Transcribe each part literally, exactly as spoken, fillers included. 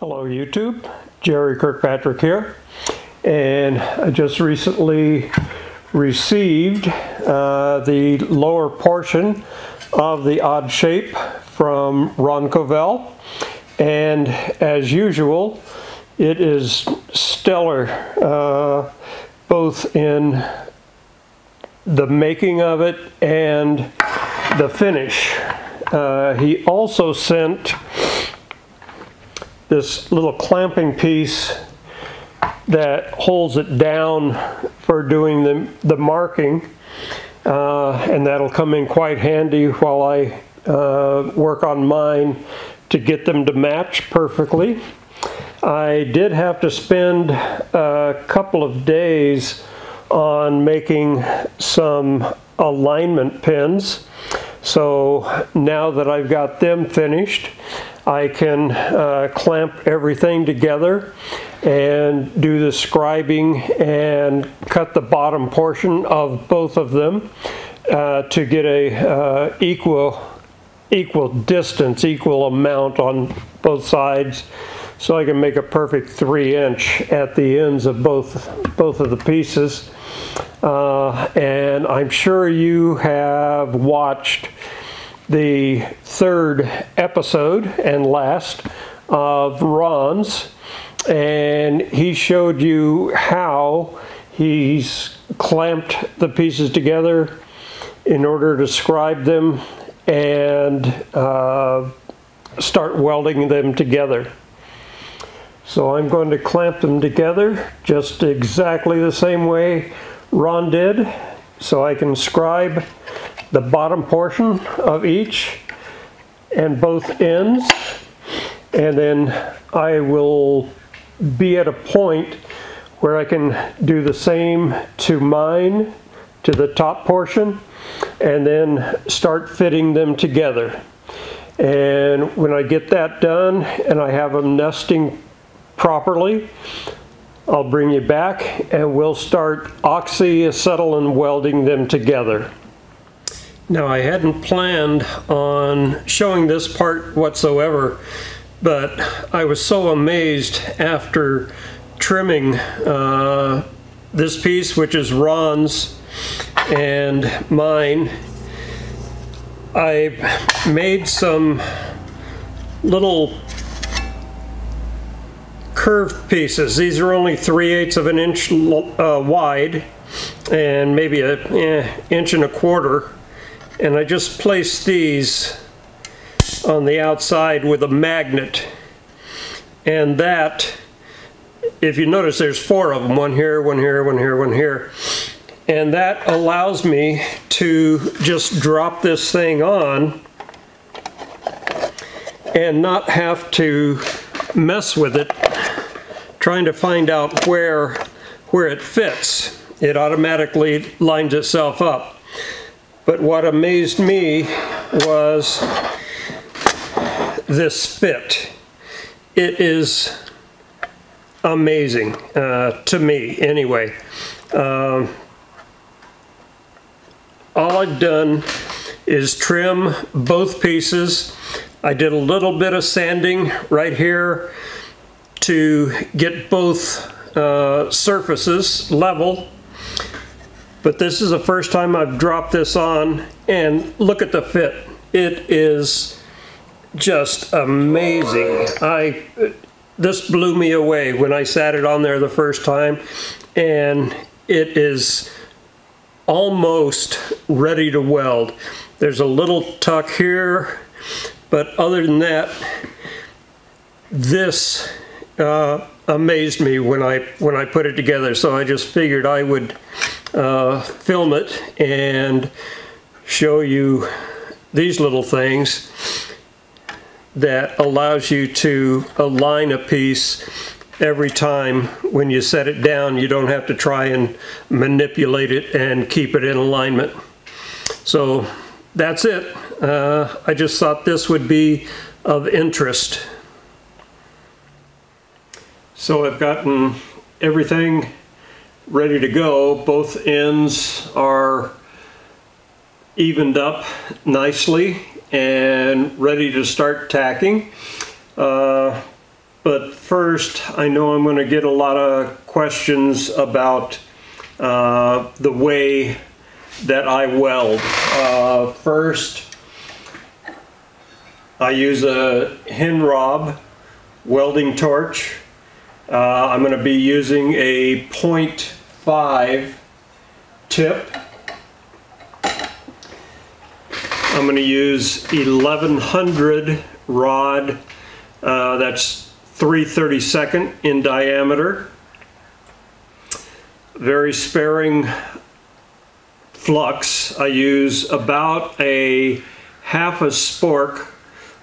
Hello YouTube, Jere Kirkpatrick here, and I just recently received uh, the lower portion of the Odd Shape from Ron Covell, and as usual it is stellar, uh, both in the making of it and the finish. Uh, he also sent this little clamping piece that holds it down for doing the, the marking, uh, and that'll come in quite handy while I uh, work on mine to get them to match perfectly. I did have to spend a couple of days on making some alignment pins, so now that I've got them finished I can uh, clamp everything together and do the scribing and cut the bottom portion of both of them uh, to get a uh, equal equal distance, equal amount on both sides, so I can make a perfect three inch at the ends of both both of the pieces. Uh, and I'm sure you have watched the third episode and last of Ron's, and he showed you how he's clamped the pieces together in order to scribe them and uh, start welding them together. So I'm going to clamp them together just exactly the same way Ron did, so I can scribe the bottom portion of each and both ends, and then I will be at a point where I can do the same to mine, to the top portion, and then start fitting them together. And when I get that done and I have them nesting properly, I'll bring you back and we'll start oxy-acetylene welding them together. Now, I hadn't planned on showing this part whatsoever, but I was so amazed after trimming uh, this piece, which is Ron's, and mine. I made some little curved pieces. These are only three eighths of an inch uh, wide and maybe an eh, inch and a quarter. And I just placed these on the outside with a magnet, and that, if you notice, there's four of them, one here, one here, one here, one here, and that allows me to just drop this thing on and not have to mess with it trying to find out where where it fits. It automatically lines itself up. But what amazed me was this fit. It is amazing, uh, to me anyway. Uh, all I've done is trim both pieces. I did a little bit of sanding right here to get both uh, surfaces level. But this is the first time I've dropped this on, and look at the fit. It is just amazing. I, this blew me away when I sat it on there the first time, and it is almost ready to weld. There's a little tuck here, but other than that, this uh, amazed me when I, when I put it together, so I just figured I would Uh, film it and show you these little things that allows you to align a piece every time when you set it down. You don't have to try and manipulate it and keep it in alignment. So that's it. Uh, I just thought this would be of interest. So I've gotten everything ready to go. Both ends are evened up nicely and ready to start tacking. Uh, But first, I know I'm going to get a lot of questions about uh, the way that I weld. Uh, first, I use a Henrob welding torch. Uh, I'm going to be using a point five tip. I'm going to use eleven hundred rod, uh, that's three thirty-second in diameter. Very sparing flux. I use about a half a spork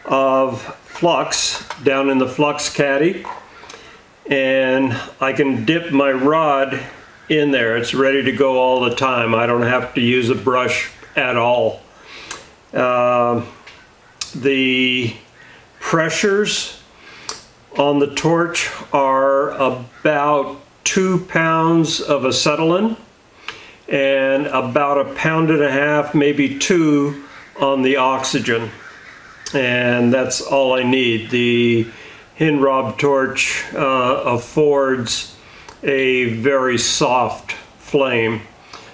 of flux down in the flux caddy, and I can dip my rod in there. It's ready to go all the time. I don't have to use a brush at all. Uh, the pressures on the torch are about two pounds of acetylene and about a pound and a half, maybe two, on the oxygen. And that's all I need. The Henrob torch uh, affords a very soft flame,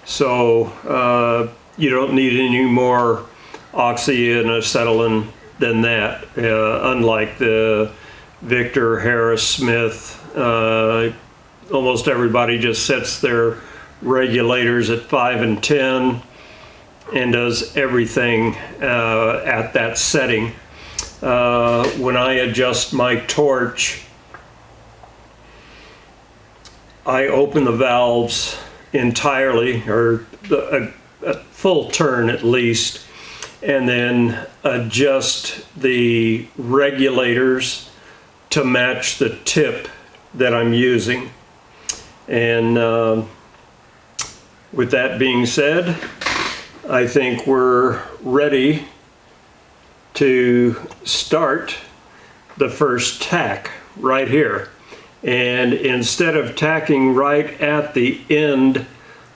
so uh, you don't need any more oxy and acetylene than that, uh, unlike the Victor, Harris, Smith. Uh, almost everybody just sets their regulators at five and ten and does everything uh, at that setting. Uh, when I adjust my torch, I open the valves entirely, or a, a full turn at least, and then adjust the regulators to match the tip that I'm using. And uh, with that being said, I think we're ready to start the first tack right here. And instead of tacking right at the end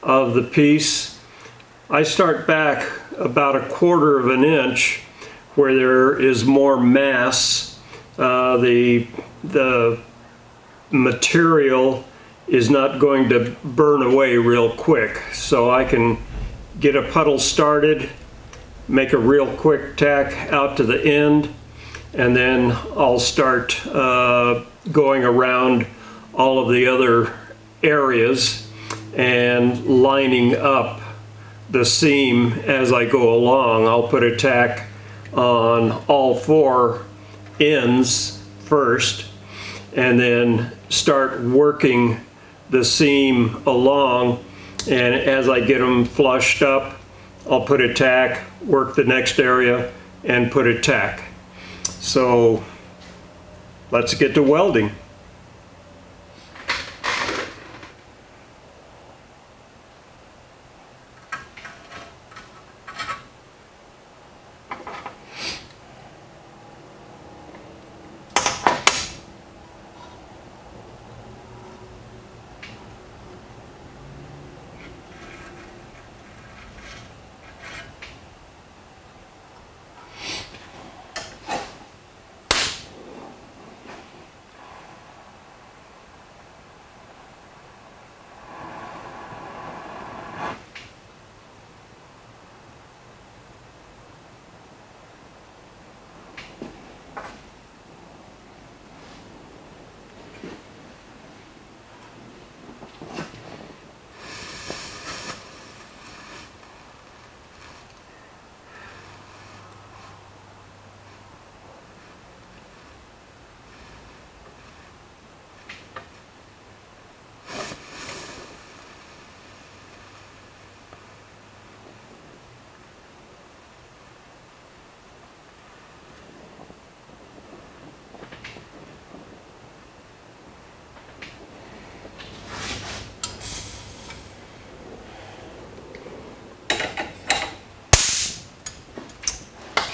of the piece, I start back about a quarter of an inch where there is more mass. Uh, the, the material is not going to burn away real quick. So I can get a puddle started, make a real quick tack out to the end, and then I'll start uh, going around all of the other areas and lining up the seam as I go along. I'll put a tack on all four ends first and then start working the seam along, and as I get them flushed up, I'll put a tack, work the next area, and put a tack. So let's get to welding.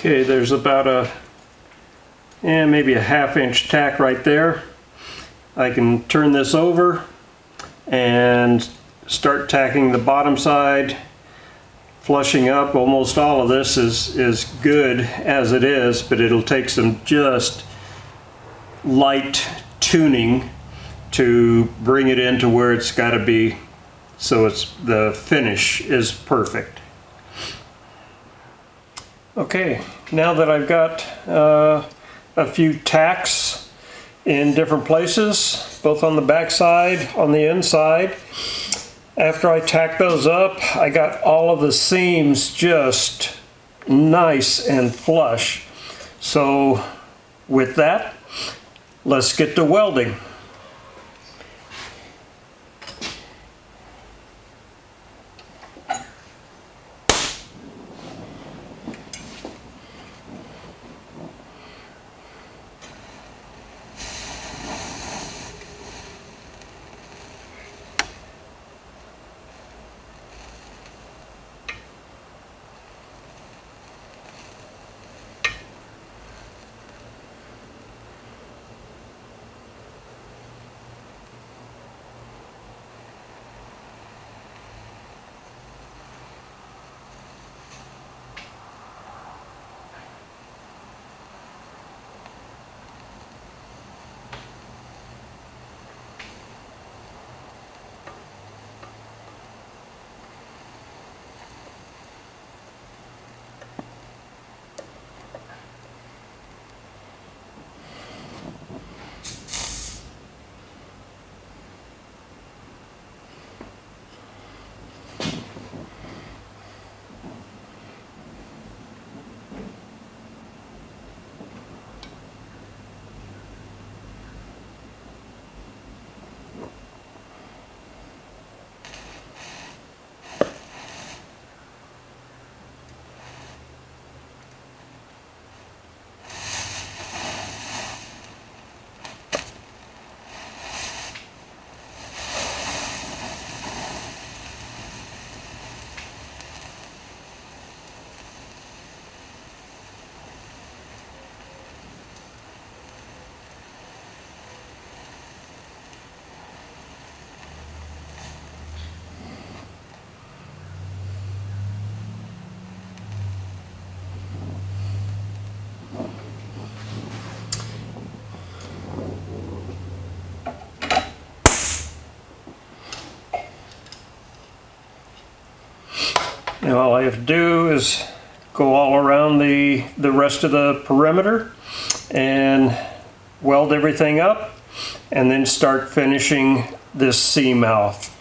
Okay, there's about a, eh, maybe a half inch tack right there. I can turn this over and start tacking the bottom side, flushing up. Almost all of this is, is good as it is, but it'll take some just light tuning to bring it into where it's got to be, so it's the finish is perfect. Okay, now that I've got uh, a few tacks in different places, both on the back side, on the inside, after I tack those up, I got all of the seams just nice and flush. So with that, let's get to welding. Now all I have to do is go all around the, the rest of the perimeter and weld everything up, and then start finishing this seam off.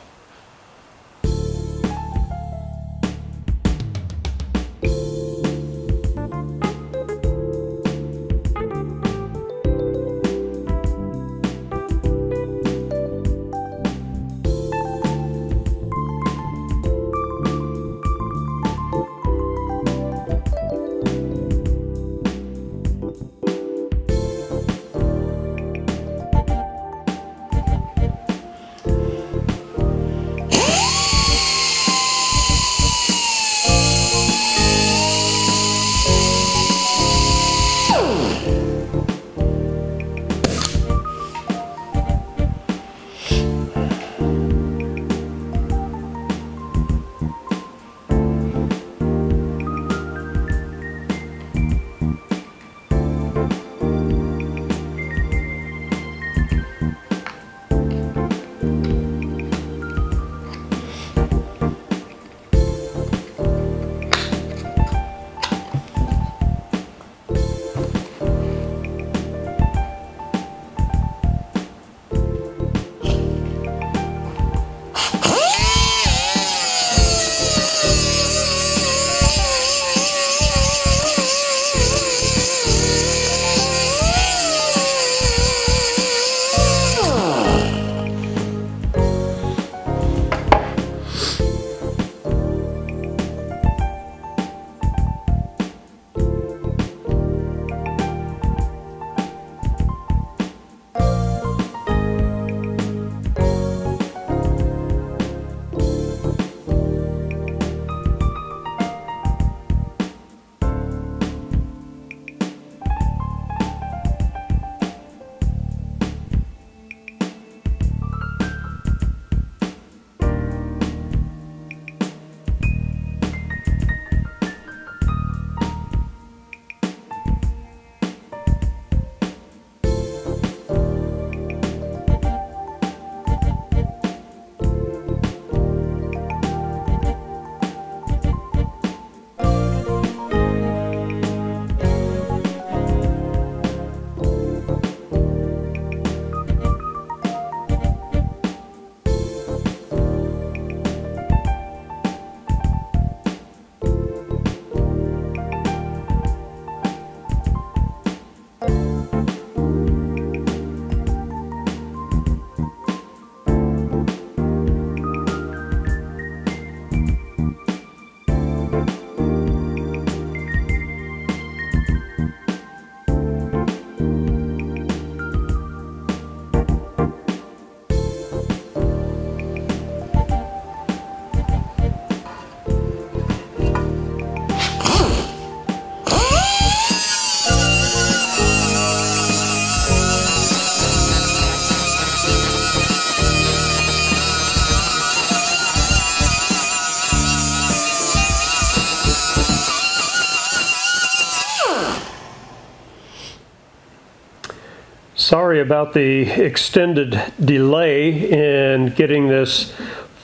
Sorry about the extended delay in getting this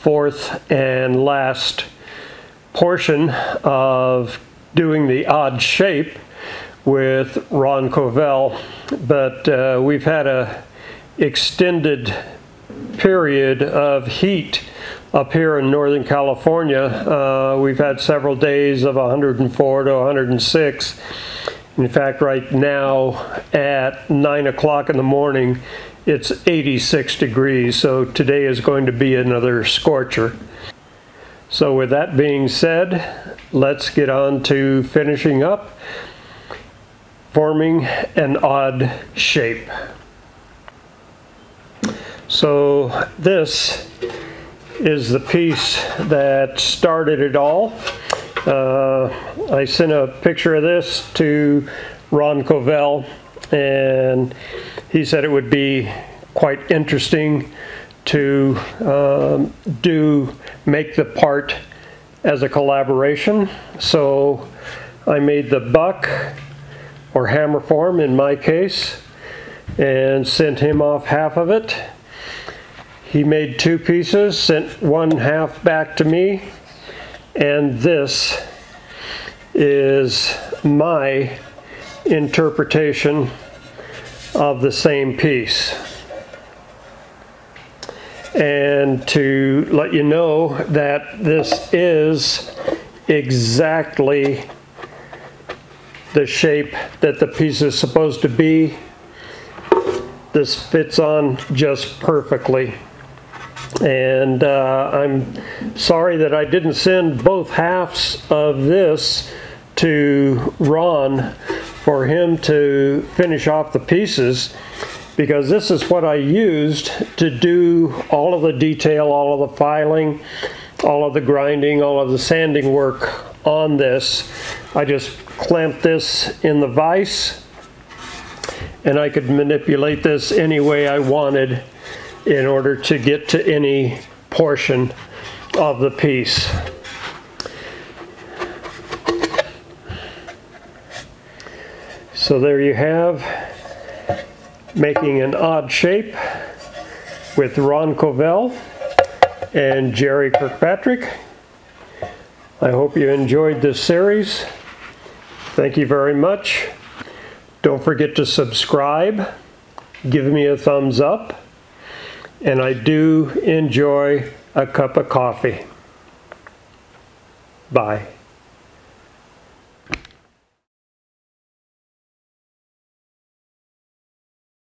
fourth and last portion of doing the Odd Shape with Ron Covell, but uh, we've had a extended period of heat up here in Northern California. Uh, we've had several days of one hundred four to one hundred six. In fact, right now at nine o'clock in the morning, it's eighty-six degrees, so today is going to be another scorcher. So with that being said, let's get on to finishing up, forming an odd shape. So this is the piece that started it all. Uh, I sent a picture of this to Ron Covell, and he said it would be quite interesting to um, do make the part as a collaboration. So I made the buck or hammer form in my case and sent him off half of it. He made two pieces, sent one half back to me, and this is my interpretation of the same piece. And to let you know that this is exactly the shape that the piece is supposed to be. This fits on just perfectly. And uh, I'm sorry that I didn't send both halves of this to Ron for him to finish off the pieces, because this is what I used to do all of the detail, all of the filing, all of the grinding, all of the sanding work on this. I just clamped this in the vise, and I could manipulate this any way I wanted in order to get to any portion of the piece. So there you have making an odd shape with Ron Covell and Jere Kirkpatrick. I hope you enjoyed this series. Thank you very much. Don't forget to subscribe, give me a thumbs up, and I do enjoy a cup of coffee. Bye.